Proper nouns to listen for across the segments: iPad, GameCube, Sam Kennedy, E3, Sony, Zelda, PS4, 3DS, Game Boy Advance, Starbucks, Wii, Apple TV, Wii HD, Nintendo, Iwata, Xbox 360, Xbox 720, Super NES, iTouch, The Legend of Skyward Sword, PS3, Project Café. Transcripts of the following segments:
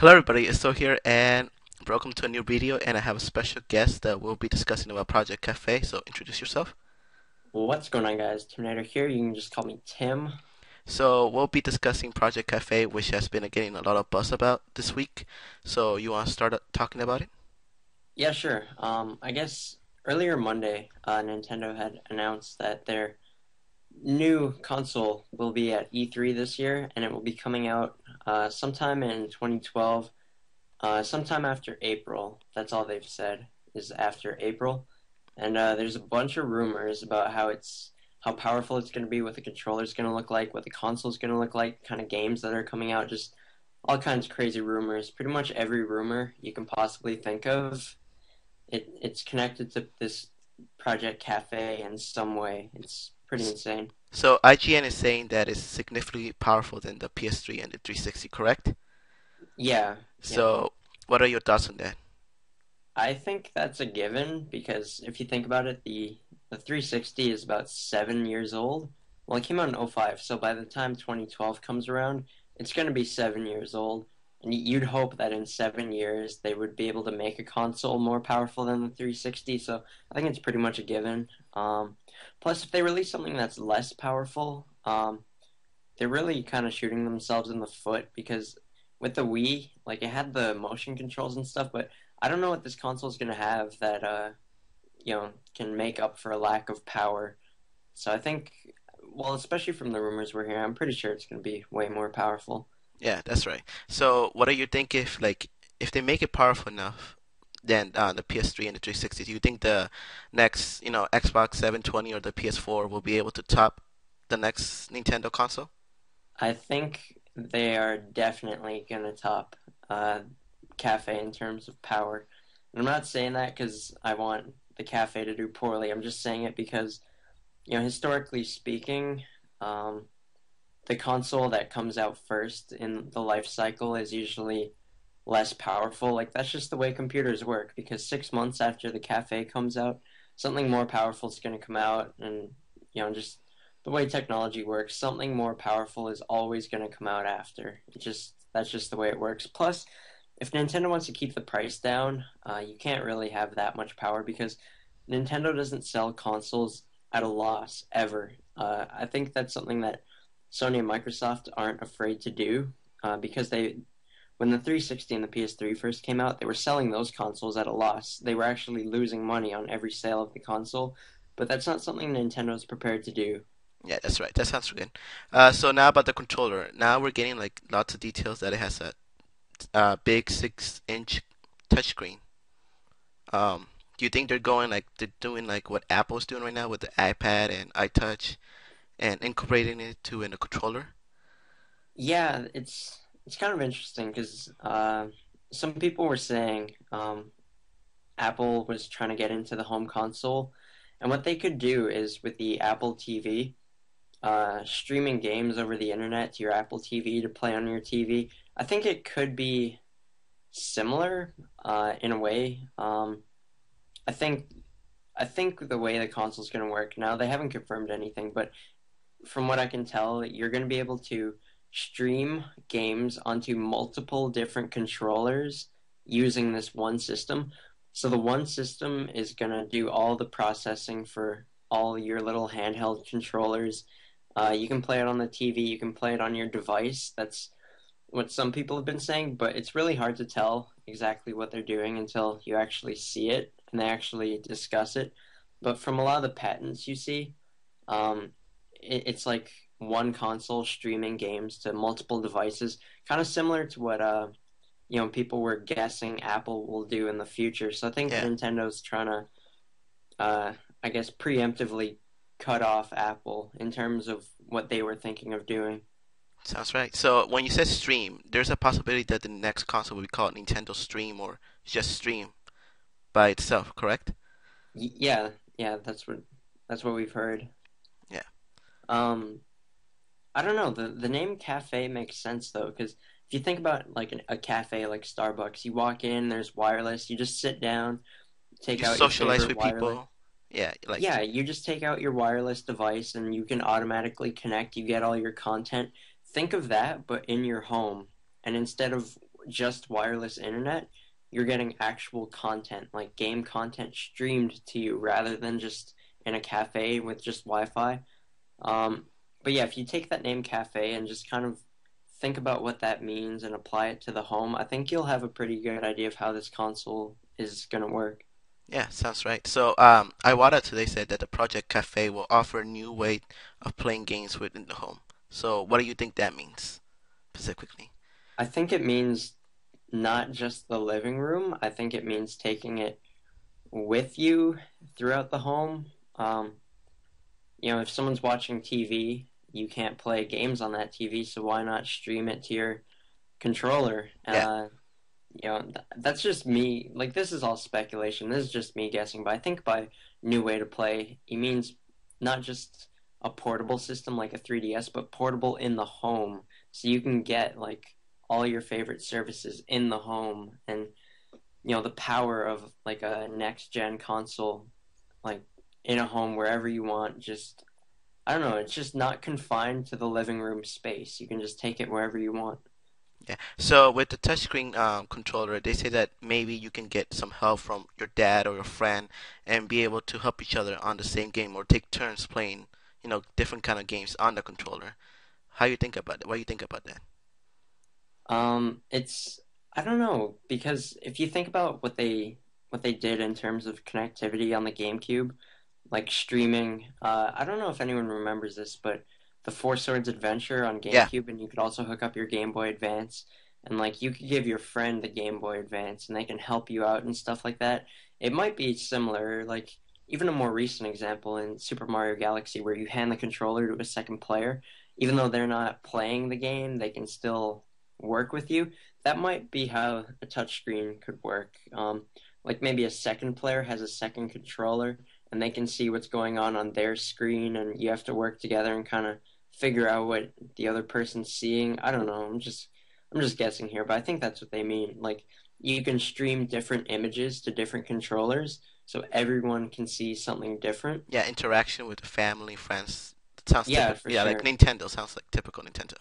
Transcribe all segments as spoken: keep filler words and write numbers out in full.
Hello everybody, it's Thor here and welcome to a new video, and I have a special guest that will be discussing about Project Café, so introduce yourself. What's going on guys, Tim Nader here, you can just call me Tim. So we'll be discussing Project Café, which has been getting a lot of buzz about this week, so you want to start talking about it? Yeah, sure. Um, I guess earlier Monday, uh, Nintendo had announced that their new console will be at E three this year, and it will be coming out uh, sometime in twenty twelve, uh, sometime after April. That's all they've said, is after April. And uh, there's a bunch of rumors about how it's how powerful it's going to be, what the controller's going to look like, what the console's going to look like, kind of games that are coming out, just all kinds of crazy rumors. Pretty much every rumor you can possibly think of, it it's connected to this Project Café in some way. It's pretty insane. So I G N is saying that it's significantly powerful than the P S three and the three sixty, correct? Yeah. So yeah. What are your thoughts on that? I think that's a given, because if you think about it, the, the three sixty is about seven years old. Well, it came out in oh five, so by the time twenty twelve comes around, it's going to be seven years old. And you'd hope that in seven years they would be able to make a console more powerful than the three sixty, so I think it's pretty much a given. Um, plus, if they release something that's less powerful, um, they're really kind of shooting themselves in the foot, because with the Wii, like, it had the motion controls and stuff, but I don't know what this console is going to have that, uh, you know, can make up for a lack of power. So I think, well, especially from the rumors we're hearing, I'm pretty sure it's going to be way more powerful. Yeah, that's right. So, what do you think if, like, if they make it powerful enough, then uh, the P S three and the three sixty, do you think the next, you know, Xbox seven twenty or the P S four will be able to top the next Nintendo console? I think they are definitely going to top uh, Café in terms of power. And I'm not saying that because I want the Café to do poorly. I'm just saying it because, you know, historically speaking, um, the console that comes out first in the life cycle is usually less powerful. Like, that's just the way computers work, because six months after the Café comes out, something more powerful is going to come out, and, you know, just the way technology works, something more powerful is always going to come out after. It just, that's just the way it works. Plus, if Nintendo wants to keep the price down, uh, you can't really have that much power, because Nintendo doesn't sell consoles at a loss, ever. Uh, I think that's something that Sony and Microsoft aren't afraid to do, uh, because they, when the three sixty and the P S three first came out, they were selling those consoles at a loss. They were actually losing money on every sale of the console, but that's not something Nintendo's prepared to do. Yeah, that's right. That sounds good. Uh, so now about the controller. Now we're getting, like, lots of details that it has a uh, big six-inch touchscreen. Um, do you think they're going, like, they're doing like what Apple's doing right now with the iPad and iTouch, and incorporating it to in a controller? Yeah, it's it's kind of interesting, because uh, some people were saying um, Apple was trying to get into the home console, and what they could do is with the Apple T V, uh, streaming games over the internet to your Apple T V to play on your T V. I think it could be similar uh, in a way. Um, I think I think the way the console's going to work now, they haven't confirmed anything, but from what I can tell, you're going to be able to stream games onto multiple different controllers using this one system. So the one system is going to do all the processing for all your little handheld controllers. Uh, you can play it on the T V. You can play it on your device. That's what some people have been saying, but it's really hard to tell exactly what they're doing until you actually see it and they actually discuss it. But from a lot of the patents you see, um, it's like one console streaming games to multiple devices, kind of similar to what uh, you know, people were guessing Apple will do in the future. So I think yeah. Nintendo's trying to, uh, I guess, preemptively cut off Apple in terms of what they were thinking of doing. Sounds right. So when you said stream, there's a possibility that the next console will be called Nintendo Stream or just Stream by itself, correct? Y yeah, yeah, that's what that's what we've heard. Yeah. Um, I don't know, the, the name cafe makes sense, though, because if you think about, like, an, a cafe like Starbucks, you walk in, there's wireless, you just sit down, take you out socialize your with wireless. people. Yeah, like... yeah, you just take out your wireless device, and you can automatically connect, you get all your content. Think of that, but in your home, and instead of just wireless internet, you're getting actual content, like game content streamed to you rather than just in a cafe with just Wi-Fi. Um, but yeah, if you take that name cafe and just kind of think about what that means and apply it to the home, I think you'll have a pretty good idea of how this console is going to work. Yeah, sounds right. So, um, Iwata today said that the Project Café will offer a new way of playing games within the home. So, what do you think that means, specifically? I think it means not just the living room. I think it means taking it with you throughout the home. Um, you know, if someone's watching T V, you can't play games on that T V, so why not stream it to your controller? Yeah. Uh, You know, that's just me. Like, this is all speculation. This is just me guessing. But I think by new way to play, he means not just a portable system like a three D S, but portable in the home. So you can get, like, all your favorite services in the home. And, you know, the power of, like, a next-gen console, like, in a home wherever you want. Just, I don't know, it's just not confined to the living room space. You can just take it wherever you want. Yeah. So with the touchscreen um, controller, they say that maybe you can get some help from your dad or your friend and be able to help each other on the same game or take turns playing, you know, different kind of games on the controller. How you think about it? What do you think about that? Um, it's I don't know, because if you think about what they what they did in terms of connectivity on the GameCube, like streaming. Uh, I don't know if anyone remembers this, but the Four Swords Adventure on GameCube, yeah. And you could also hook up your Game Boy Advance, and like you could give your friend the Game Boy Advance, and they can help you out and stuff like that. It might be similar, like even a more recent example in Super Mario Galaxy, where you hand the controller to a second player, even though they're not playing the game, they can still work with you. That might be how a touchscreen could work. Um, like maybe a second player has a second controller, and they can see what's going on on their screen, and you have to work together and kind of figure out what the other person's seeing. I don't know. I'm just I'm just guessing here, but I think that's what they mean. Like, you can stream different images to different controllers, so everyone can see something different. Yeah, interaction with family, friends. That sounds yeah, typical. Yeah, sure. Like Nintendo. Sounds like typical Nintendo.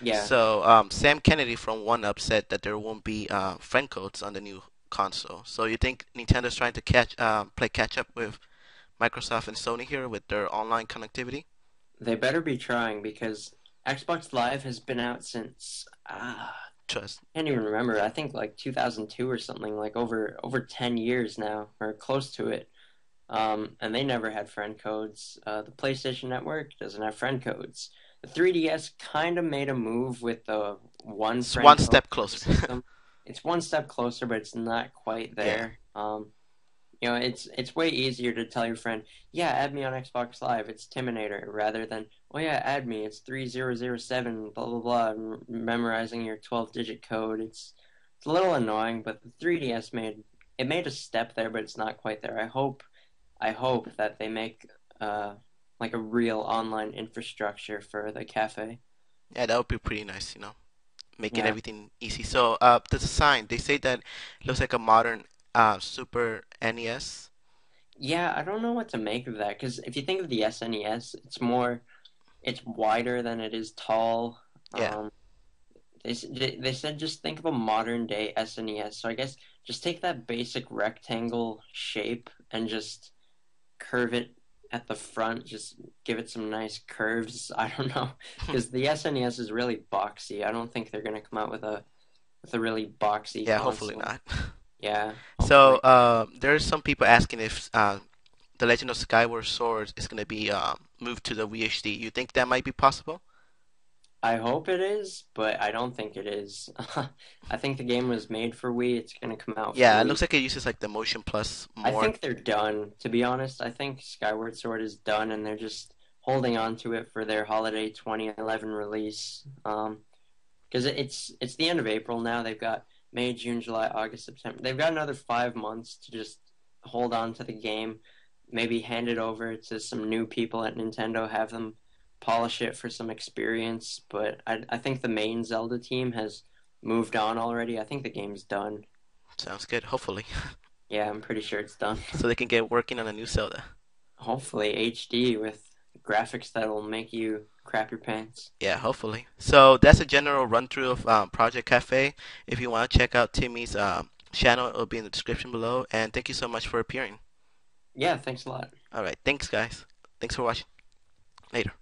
Yeah. So um, Sam Kennedy from OneUp said that there won't be uh, friend codes on the new console. So you think Nintendo's trying to catch uh, play catch up with Microsoft and Sony here with their online connectivity? They better be trying, because Xbox Live has been out since ah, Trust. I can't even remember. I think like two thousand two or something, like over over ten years now, or close to it. Um, and they never had friend codes. Uh, the PlayStation Network doesn't have friend codes. The three D S kind of made a move with the one. It's friend one code step closer. It's one step closer, but it's not quite there. Yeah. Um, You know, it's it's way easier to tell your friend, yeah, add me on Xbox Live, it's Tim Nader, rather than, oh yeah, add me, it's three zero zero seven, blah, blah, blah, and memorizing your twelve-digit code. It's, it's a little annoying, but the three D S made, it made a step there, but it's not quite there. I hope, I hope that they make, uh, like, a real online infrastructure for the cafe. Yeah, that would be pretty nice, you know, making yeah. everything easy. So, uh, the design, they say that it looks like a modern Uh, Super N E S? Yeah, I don't know what to make of that, because if you think of the S N E S, it's more, it's wider than it is tall. Yeah. Um, they, they said just think of a modern-day S N E S, so I guess just take that basic rectangle shape and just curve it at the front, just give it some nice curves, I don't know, because the S N E S is really boxy. I don't think they're going to come out with a, with a really boxy Yeah, console. Hopefully not. Yeah. Hopefully. So uh, there's some people asking if uh, The Legend of Skyward Sword is going to be uh, moved to the Wii H D. You think that might be possible? I hope it is, but I don't think it is. I think the game was made for Wii. It's going to come out for Yeah, Wii. It looks like it uses like the motion plus more. I think they're done, to be honest. I think Skyward Sword is done, and they're just holding on to it for their holiday twenty eleven release. Um, because it's, it's the end of April now. They've got May, June, July, August, September. They've got another five months to just hold on to the game, maybe hand it over to some new people at Nintendo, have them polish it for some experience. But I, I think the main Zelda team has moved on already. I think the game's done. Sounds good, hopefully. Yeah, I'm pretty sure it's done. So they can get working on a new Zelda. Hopefully, H D with graphics that'll make you crap your pants. Yeah, hopefully. So that's a general run-through of um, Project Cafe. If you want to check out Timmy's um, channel, it'll be in the description below. And thank you so much for appearing. Yeah, thanks a lot. All right, thanks, guys. Thanks for watching. Later.